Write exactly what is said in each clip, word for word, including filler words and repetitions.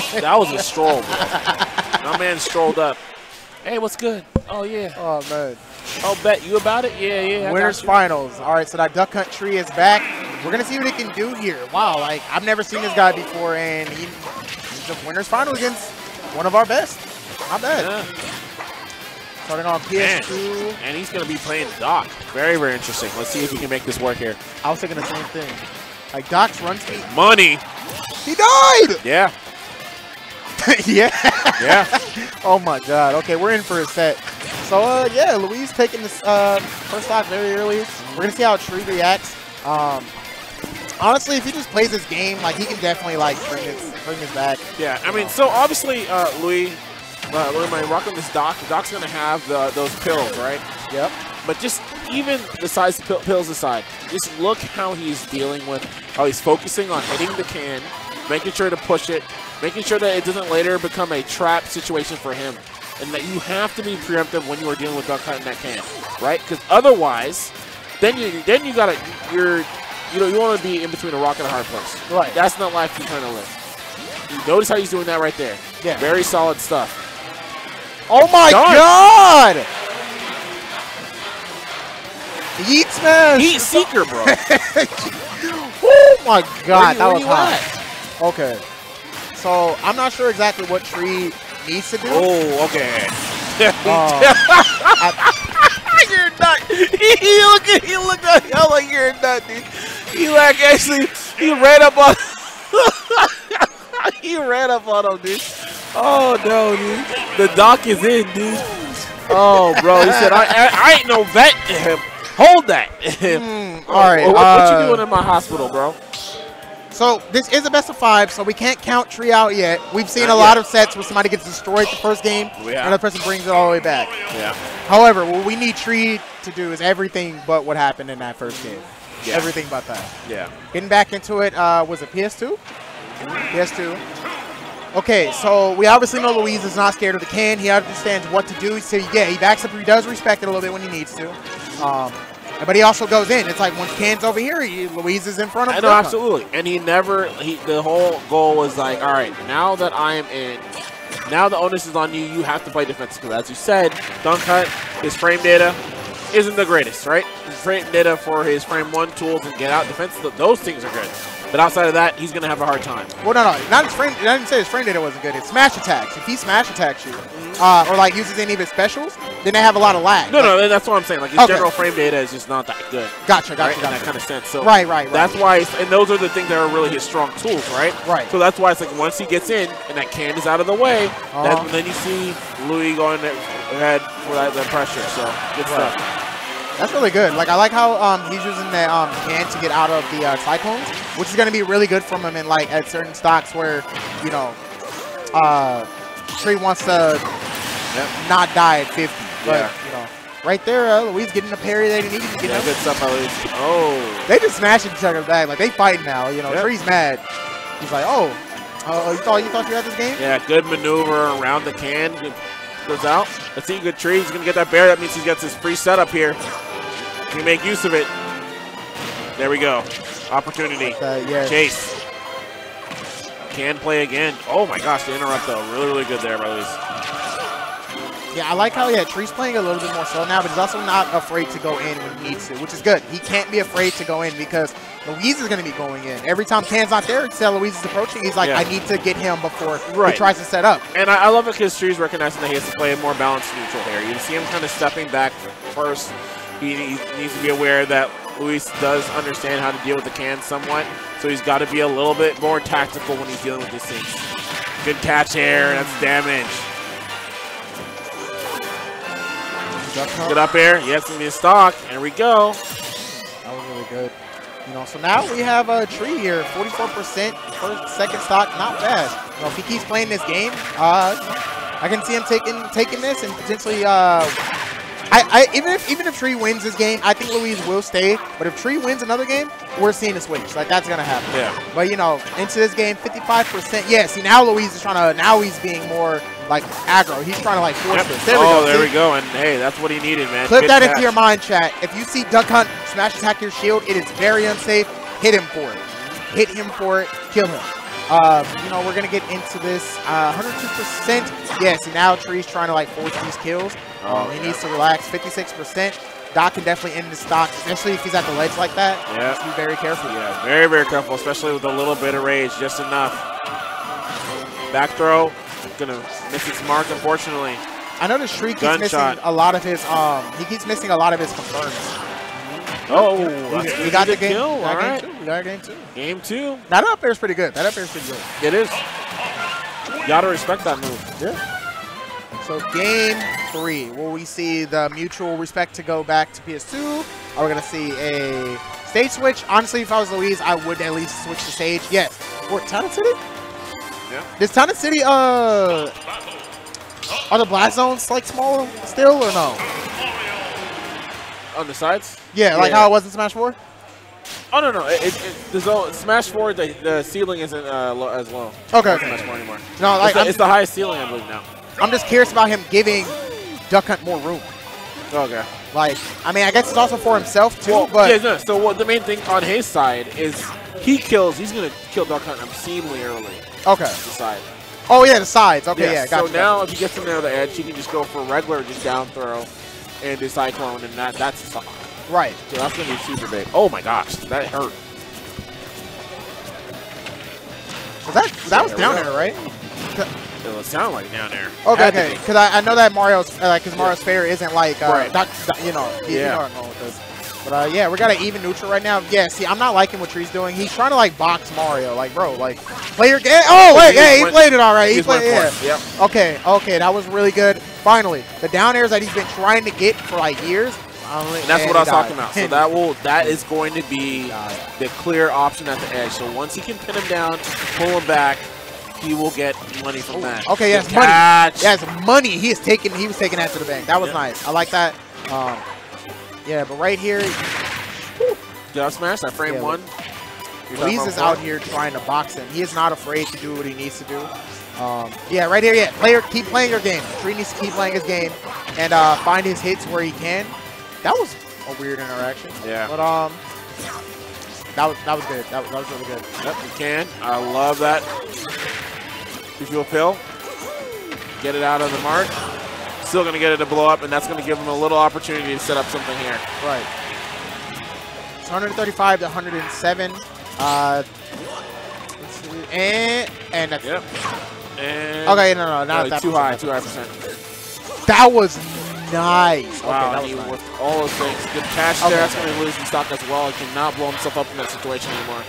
That was a stroll, bro. My man strolled up. Hey, what's good? Oh, yeah. Oh, man. Oh, bet. You about it? Yeah, yeah. Winners finals. All right, so that Duck Hunt tree is back. We're going to see what he can do here. Wow, like, I've never seen this guy before, and he, he's a winner's final against one of our best. Not bad. Yeah. Starting on P S two. Man. And he's going to be playing Doc. Very, very interesting. Let's see if he can make this work here. I was thinking the same thing. Like, Doc's run speed. Money. He died. Yeah. Yeah. Yeah. Oh, my God. Okay, we're in for a set. So, uh, yeah, Lui$'s taking this uh, first stock very early. We're going to see how Tree reacts. Um, honestly, if he just plays his game, like, he can definitely, like, bring this, bring this back. Yeah, I mean, so, obviously, uh, Lui$, Uh, what am I rocking this Doc? Doc's going to have the, those pills, right? Yep. But just even besides pill, pills aside, just look how he's dealing with, how he's focusing on hitting the can, making sure to push it, making sure that it doesn't later become a trap situation for him. And that you have to be preemptive when you are dealing with Dunk Hut in that can, right? Because otherwise, then you then you got to, you're, you know, you want to be in between a rock and a hard place. Right. That's not life you're trying to live. You notice how he's doing that right there. Yeah. Very solid stuff. Oh my Dunk. God! Yeet smash! Yeet seeker, bro. Oh my God, where you, where that was hot. Okay. So, I'm not sure exactly what Tree needs to do. Oh, okay. um, I, you're a nut. He looked, he looked at y'all like you're a nut, dude. He like actually, he ran up on he ran up on him, dude. Oh, no, dude. The Doc is in, dude. Oh, bro. He said, I, I, I ain't no vet. Hold that. Mm, all right. What, uh, what you doing in my hospital, bro? So, this is a best of five, so we can't count Tree out yet. We've seen Not a yet. lot of sets where somebody gets destroyed the first game, yeah. another person brings it all the way back. Yeah. However, what we need Tree to do is everything but what happened in that first game. Yeah. Everything but that. Yeah. Getting back into it, uh, was it P S two? P S two. Okay, so we obviously know Lui$ is not scared of the can. He understands what to do. So, yeah, he backs up. He does respect it a little bit when he needs to. Um, but he also goes in. It's like once can's over here, he, Lui$ is in front of him. No, absolutely. And he never he, – the whole goal was like, all right, now that I am in, now the onus is on you. You have to play defense because, as you said, Dunk Hut, his frame data isn't the greatest, right? His frame data for his frame one tools and get out defense, those things are good. But outside of that, he's gonna have a hard time. Well, no, no, not his frame. I didn't say his frame data wasn't good. It's smash attacks. If he smash attacks you, uh, or like uses any of his specials, then they have a lot of lag. No, like, no, that's what I'm saying. Like his okay. general frame data is just not that good. Gotcha, gotcha, right? gotcha. In that kind of sense. So right, right, right. That's why, it's, and those are the things that are really his strong tools, right? Right. So that's why it's like once he gets in and that can is out of the way, uh-huh. that's when then you see Lui$ going ahead for that, that pressure. So good right. stuff. That's really good. Like I like how um, he's using that um, can to get out of the uh, cyclones, which is going to be really good from him in like at certain stocks where you know uh, Tree wants to yep. not die at fifty. But yeah. you know, right there, uh, Lui$ getting a parry that he needs to get yeah, good stuff, Lui$. Oh, they just smashing each other back. Like they fight now. You know, yep. Tree's mad. He's like, oh, uh, you thought you thought you had this game? Yeah, good maneuver around the can. Good. Goes out. Let's see, good Tree. He's going to get that bear. That means he gets his free setup here. Can he make use of it? There we go. Opportunity. Uh, yes. Chase. Can play again. Oh, my gosh. The interrupt, though. Really, really good there, brothers. Yeah, I like how, yeah, Tree's playing a little bit more slow now, but he's also not afraid to go in when he needs to, which is good. He can't be afraid to go in because Lui$ is going to be going in. Every time Can's not there, instead Lui$ is approaching, he's like, yeah. I need to get him before right. he tries to set up. And I, I love it because Tree's recognizing that he has to play a more balanced neutral here. You see him kind of stepping back first. He, he needs to be aware that Lui$ does understand how to deal with the can somewhat, so he's got to be a little bit more tactical when he's dealing with these things. Good catch here. That's damage. Get up air. Yes, in the stock. Here we go. That was really good. You know, so now we have a Tree here. forty-four percent first, second stock. Not bad. You know, if he keeps playing this game, uh, I can see him taking taking this and potentially. Uh, I, I even if even if Tree wins this game, I think Lui$ will stay. But if Tree wins another game, we're seeing a switch. Like that's gonna happen. Yeah. But you know, into this game, fifty-five percent. Yeah. See, now Lui$ is trying to. Now he's being more. Like aggro, he's trying to like force yep. this. There oh, we go. there See? we go, and hey, that's what he needed, man. Clip Good that catch. into your mind, chat. If you see Duck Hunt smash attack your shield, it is very unsafe. Hit him for it. Hit him for it. Kill him. Uh, you know, we're going to get into this. Uh, one hundred two percent. Yeah, see, now Tree's trying to, like, force these kills. Oh, he yeah. needs to relax. fifty-six percent. Doc can definitely end the stock, especially if he's at the ledge like that. Yeah. Just be very careful. Yeah, very, very careful, especially with a little bit of rage. Just enough. Back throw. Going to miss its mark, unfortunately. I noticed Tree keeps missing a lot of his, um, he keeps missing a lot of his confirms. Oh, that's he, he got the game. Kill. All right. Game two. We got game two. Game two. That up air's pretty good. That up air's pretty good. It is. You gotta respect that move. Yeah. So game three, will we see the mutual respect to go back to P S two? Are we gonna see a stage switch? Honestly, if I was Lui$, I would at least switch the stage. Yes. What, Town and City? Yeah. Does Town and City, uh, are the blast zones like small still or no? On the sides? Yeah, like yeah. how it was in Smash four? Oh, no, no. It, it, it, the zone, Smash four, the, the ceiling isn't uh, low, as low. Okay. It's not Smash four anymore. No, like, it's, the, it's the highest ceiling, I believe, now. I'm just curious about him giving Duck Hunt more room. Okay. Like, I mean, I guess it's also for himself, too. Well, but yeah, no, so well, the main thing on his side is he kills. He's going to kill Duck Hunt obscenely early. Okay. The side. Oh, yeah, the sides. Okay, yeah, yeah gotcha. So now if he gets him down the edge, he can just go for regular, just down throw. And the Cyclone, and that, that's a sock. Right. So that's going to be super big. Oh, my gosh. That hurt. Was that that yeah, was down there, right? It was sound like down there. Okay, Had okay. Because I, I know that Mario's, like, because Mario's yeah. fair isn't like, uh, right. doc, doc, you know, you, yeah. you know what I'm going with this. But, uh, yeah, we got an even neutral right now. Yeah, see, I'm not liking what Tree's doing. He's trying to, like, box Mario. Like, bro, like, play your game. Oh, wait, yeah, he played it all right. He played it. Yeah. Yep. Okay, okay, that was really good. Finally, the down airs that he's been trying to get for, like, years. Finally, and that's and what I was died. talking about. So that will that is going to be the clear option at the edge. So once he can pin him down, pull him back, he will get money from Ooh. that. Okay, yes, money. Yes, money. He is taking, he was taking that to the bank. That was yep. nice. I like that. Um, Yeah, but right here, just smash that frame yeah, one. Lui$$ is out here trying to box him. He is not afraid to do what he needs to do. Um, yeah, right here, yeah. Player, keep playing your game. Tree needs to keep playing his game and uh, find his hits where he can. That was a weird interaction. Yeah. But um, that was that was good. That was, that was really good. Yep, you can. I love that. If you'll pill, get it out of the mark. Still going to get it to blow up, and that's going to give him a little opportunity to set up something here. Right. It's one hundred thirty-five to one hundred seven. Uh, and and that's yep. and okay, no, no, not no, that too high, too high percent. That was nice. Wow, okay, that was nice. With all those things, good cash okay. there. That's going to lose in stock as well. He cannot blow himself up in that situation anymore.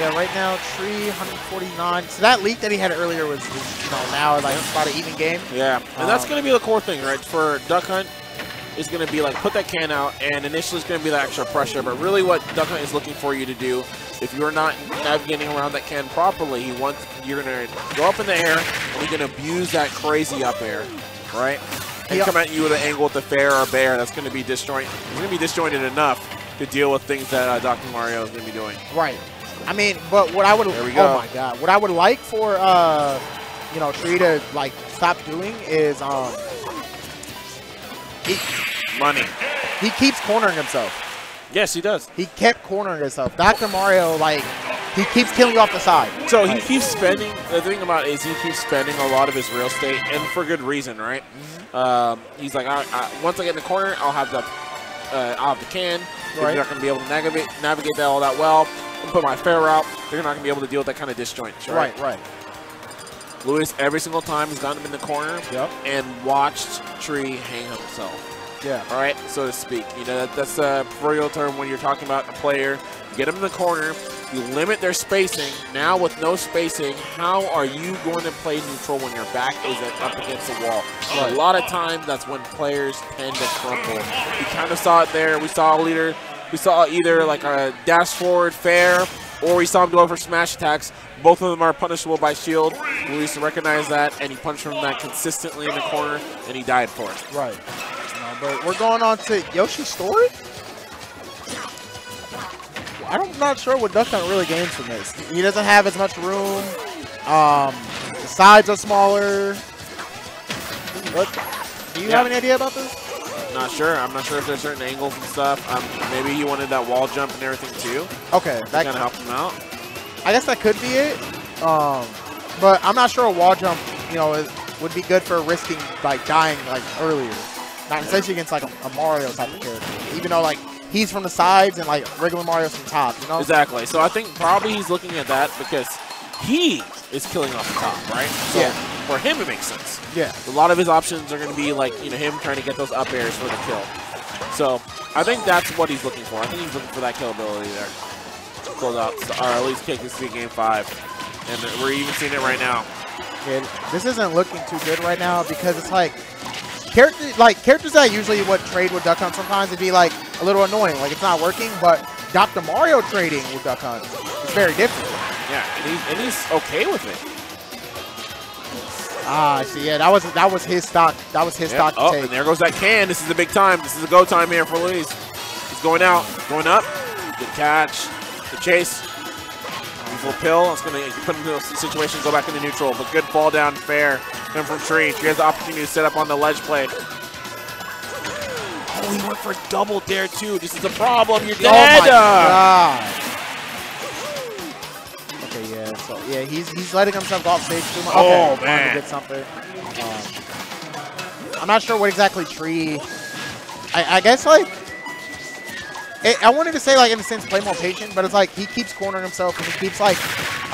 Yeah, right now, Tree, one forty-nine. So that leak that he had earlier was, was you know, now like about an even game. Yeah, and um, that's going to be the core thing, right? For Duck Hunt, is going to be like, put that can out, and initially it's going to be that extra pressure. But really what Duck Hunt is looking for you to do, if you're not navigating around that can properly, he wants, you're going to go up in the air, and he can abuse that crazy up air, right? And yep. come at you with an angle with the fair or bear that's going to be disjointed. It's going to be disjointed enough to deal with things that uh, Doctor Mario is going to be doing. Right. I mean, but what I would, oh go. my God, what I would like for, uh, you know, Tree to like stop doing is, um, he, money. He keeps cornering himself. Yes, he does. He kept cornering himself. Doctor Mario, like, he keeps killing you off the side. So he keeps spending. The thing about it is he keeps spending a lot of his real estate, and for good reason, right? Mm-hmm. um, he's like, I, I, once I get in the corner, I'll have the, uh, I'll have the can. Right. You're not gonna be able to navigate navigate that all that well. Put my fair out. They're not gonna be able to deal with that kind of disjoint. Right, right. right. Lui$, every single time he's gotten him in the corner yep. and watched Tree hang himself. Yeah. All right, so to speak. You know, that, that's a proverbial term when you're talking about a player. You get them in the corner. You limit their spacing. Now with no spacing, how are you going to play neutral when your back is up against the wall? Right. A lot of times, that's when players tend to crumble. We kind of saw it there. We saw a leader. We saw either like a dash forward fair, or we saw him go for smash attacks. Both of them are punishable by shield. Lui$$ recognized that, and he punched from that consistently in the corner, and he died for it. Right. Uh, but we're going on to Yoshi's story. Well, I'm not sure what Duck Hunt really gains from this. He doesn't have as much room. Um, the sides are smaller. What? Do you yeah. have any idea about this? Not sure. I'm not sure if there's certain angles and stuff. Um, maybe he wanted that wall jump and everything too. Okay, that kind of helped him out. I guess that could be it. Um, but I'm not sure a wall jump, you know, is, would be good for risking, like, dying, like, earlier. Not especially against, like, a, a Mario type of character. Even though, like, he's from the sides and, like, regular Mario's from top, you know? Exactly. So I think probably he's looking at that because he is killing off the top, right? So yeah. For him, it makes sense. Yeah. A lot of his options are going to be, like, you know, him trying to get those up airs for the kill. So I think that's what he's looking for. I think he's looking for that kill ability there. Close out, or at least kick this to game five. And we're even seeing it right now. And this isn't looking too good right now because it's like character, like characters that usually would trade with Duck Hunt sometimes it'd be like a little annoying, like it's not working. But Doctor Mario trading with Duck Hunt is very different. Yeah, and, he, and he's okay with it. Ah, see, yeah, that was that was his stock. That was his yep. stock. Oh, to take. And there goes that can. This is the big time. This is the go time here for Lui$. He's going out, going up. Good catch. The chase. Beautiful pill. It's going to put him in a situation, go back into neutral. But good ball down, fair. Come from Tree. Tree has the opportunity to set up on the ledge play. Oh, he went for a double there, too. This is a problem. You're dead. Oh, my God. Okay, yeah. So, yeah, he's he's letting himself off stage too much. Okay, oh, man. To get something. Um, I'm not sure what exactly Tree. I, I guess, like. It, I wanted to say, like, in a sense, play more patient, but it's like he keeps cornering himself and he keeps, like,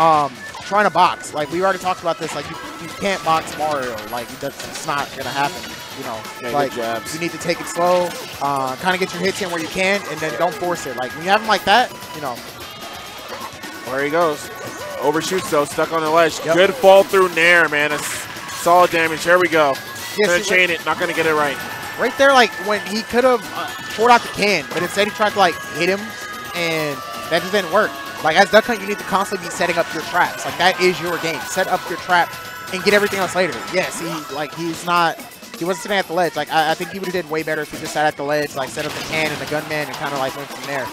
um, trying to box. Like, we already talked about this. Like, you, you can't box Mario. Like, that's it's not going to happen, you know. Yeah, like, you need to take it slow, uh, kind of get your hits in where you can, and then don't force it. Like, when you have him like that, you know. There he goes. Overshoots, though. Stuck on the ledge. Yep. Good fall through Nair, man. That's solid damage. Here we go. Yes, going to chain it. Not going to get it right. Right there, like, when he could have uh, poured out the can, but instead he tried to, like, hit him, and that just didn't work. Like, as Duck Hunt, you need to constantly be setting up your traps. Like, that is your game. Set up your trap and get everything else later. Yes, he, like, he's not, he wasn't sitting at the ledge. Like, I, I think he would have did way better if he just sat at the ledge, like, set up the can and the gunman and kind of, like, went from there.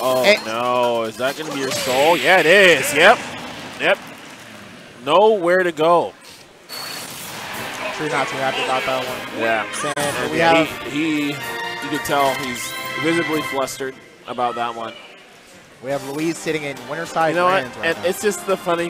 Oh, and, no. Is that going to be your soul? Yeah, it is. Yep. Yep. Nowhere to go. Tree not too happy about that one. Yeah. We have he, he, you can tell he's visibly flustered about that one. We have Lui$ sitting in Winterside Rands right now. You know what? And it's just the funny